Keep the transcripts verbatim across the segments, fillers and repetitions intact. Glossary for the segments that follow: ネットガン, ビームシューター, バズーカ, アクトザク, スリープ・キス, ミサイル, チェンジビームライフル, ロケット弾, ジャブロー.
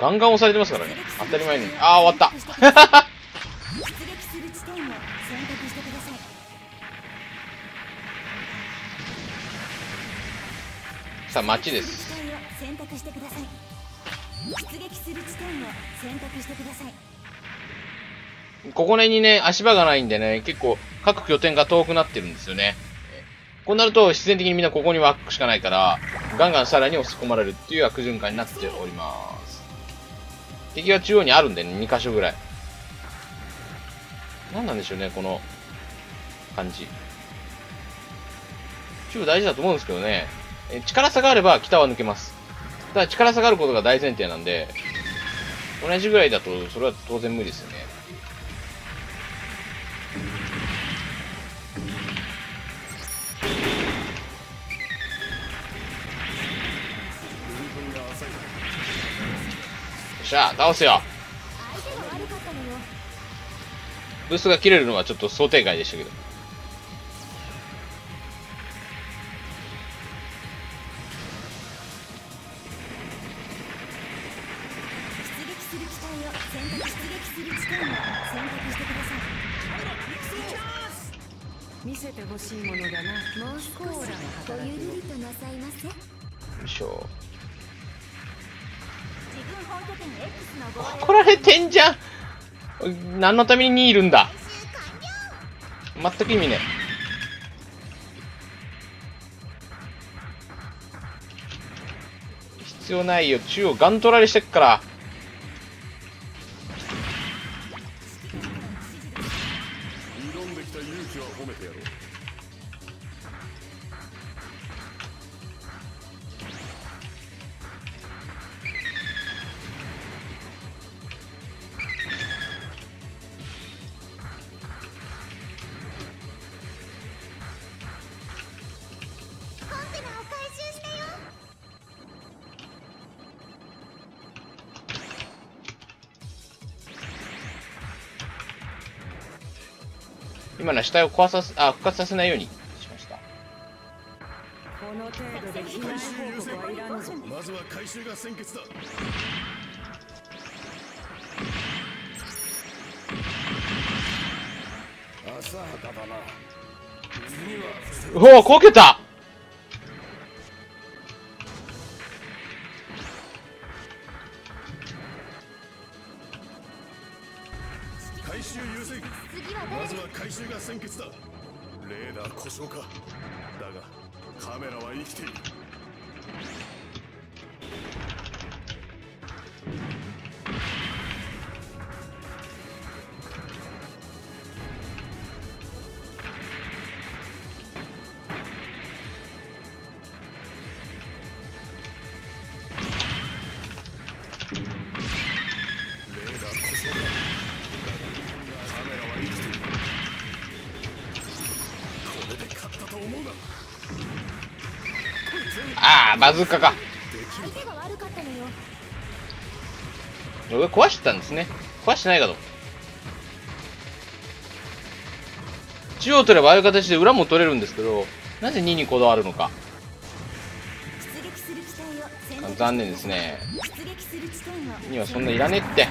ガンガン押されてますからね。当たり前に。ああ、終わったさあ、町です。ここねにね、足場がないんでね、結構各拠点が遠くなってるんですよね。こうなると必然的にみんなここに湧くしかないから、ガンガンさらに押し込まれるっていう悪循環になっております。敵は中央にあるんでね、に箇所ぐらい。なんなんでしょうね、この感じ。中央大事だと思うんですけどね。力差があれば北は抜けます。ただ力差があることが大前提なんで、同じぐらいだとそれは当然無理ですよね。よっしゃ、倒すよ。ブースが切れるのはちょっと想定外でしたけど。怒られてんじゃん。何のためににいるんだ。全く意味ね。必要ないよ。中央ガン取られしてっから。今のは死体を壊させ、あ、復活させないようにしました。おお、こけた。ああ、バズーカか。俺壊してたんですね。壊してないかと。中央取ればああいう形で裏も取れるんですけど、なぜににこだわるのか。残念ですね。にはそんないらねえって。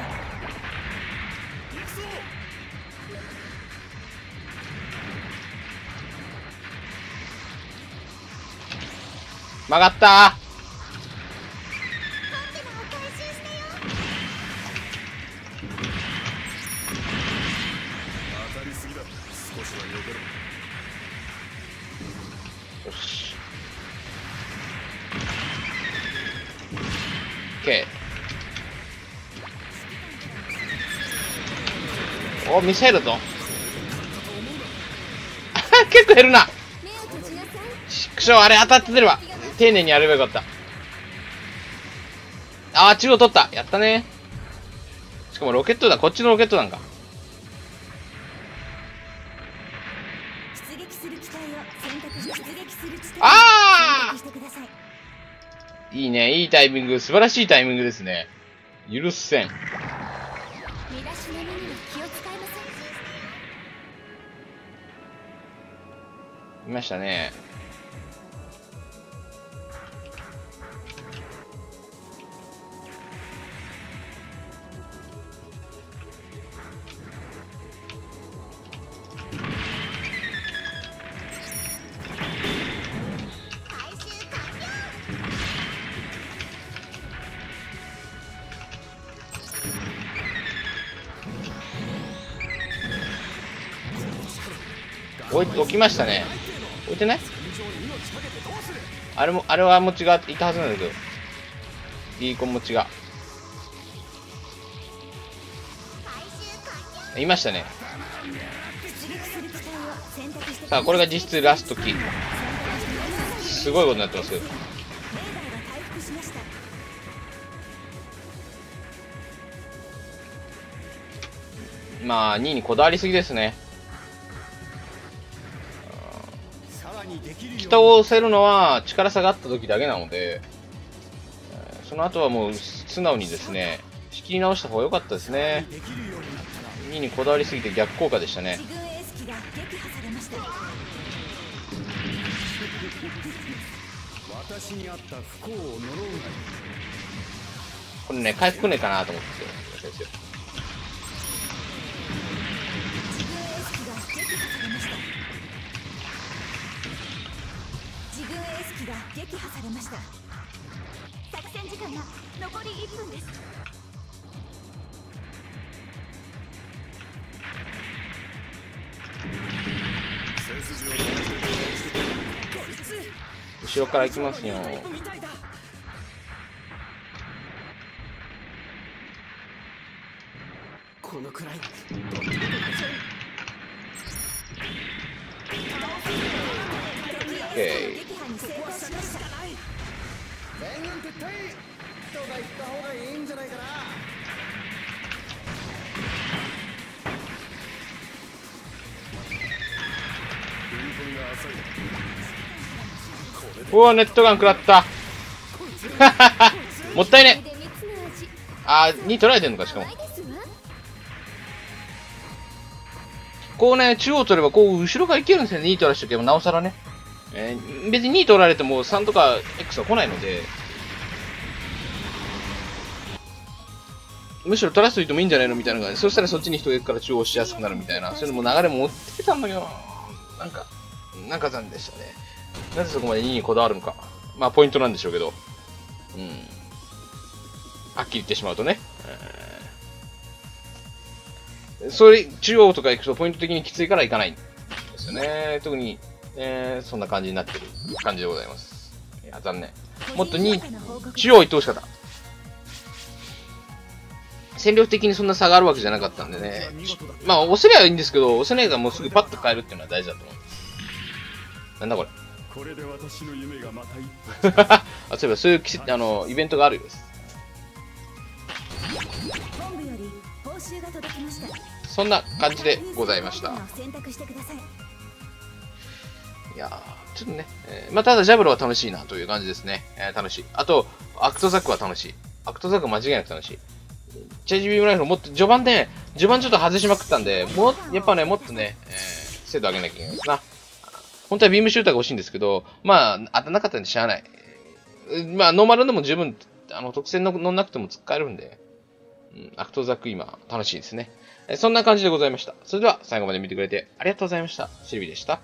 曲がったー。よし。OK。お、ミサイルだぞ。結構減るな。縮小、あれ当たって出れば。丁寧にやればよかった。ああ、中央取った。やったね。しかもロケット弾、こっちのロケット弾か。ああ！いいね、いいタイミング、素晴らしいタイミングですね。許せん。いましたね。置きましたね。置いてない？あれも、あれはもう違っていたはずなんだけど。リーコンも違う。いましたね。さあ、これが実質ラストキー。すごいことになってますけど。まあ、にいにこだわりすぎですね。北を押せるのは力差があった時だけなので、その後はもう素直にですね、仕切り直した方が良かったですね。にいにこだわりすぎて逆効果でしたね。これね、回復ねかなと思って先生。撃破されました。作戦時間が残りいっぷんです。後ろから行きますよ。このくらい。うわ、ネットガン食らった。もったいね。あー、に取られてんのか。しかもこうね、中央取ればこう後ろからいけるんですよね。に取らせておけばなおさらね。えー、別にに取られてもさんとか X は来ないので、むしろ取らせといてもいいんじゃないのみたいな感じ。そしたらそっちに人が行くから中央しやすくなるみたいな、そういうのも流れも持ってたんだけど、なんかなんか残念でしたね。なぜそこまでににこだわるのか、まあポイントなんでしょうけど、うん、はっきり言ってしまうとね、えー、それ中央とか行くとポイント的にきついから行かないんですよね。特にえー、そんな感じになってる感じでございます。いや、残念。もっとに、中央行ってほしかった。戦略的にそんな差があるわけじゃなかったんでね。まあ、押せりゃいいんですけど、押せないからもうすぐパッと変えるっていうのは大事だと思う。なんだこれ。あ、そういえば、そういうあのイベントがあるようです。そんな感じでございました。いやちょっとね、えー、まあ、ただジャブロは楽しいなという感じですね。えー、楽しい。あと、アクトザックは楽しい。アクトザック間違いなく楽しい。チェンジビームライフルもっと序盤で、ね、序盤ちょっと外しまくったんで、もやっぱね、もっとね、えー、精度上げなきゃいけないですな。本当はビームシューターが欲しいんですけど、まあ、当たらなかったんでしゃあない。まあ、ノーマルでも十分、あの特選の乗んなくても使えるんで、うん、アクトザック今、楽しいですね、えー。そんな感じでございました。それでは、最後まで見てくれてありがとうございました。シルビでした。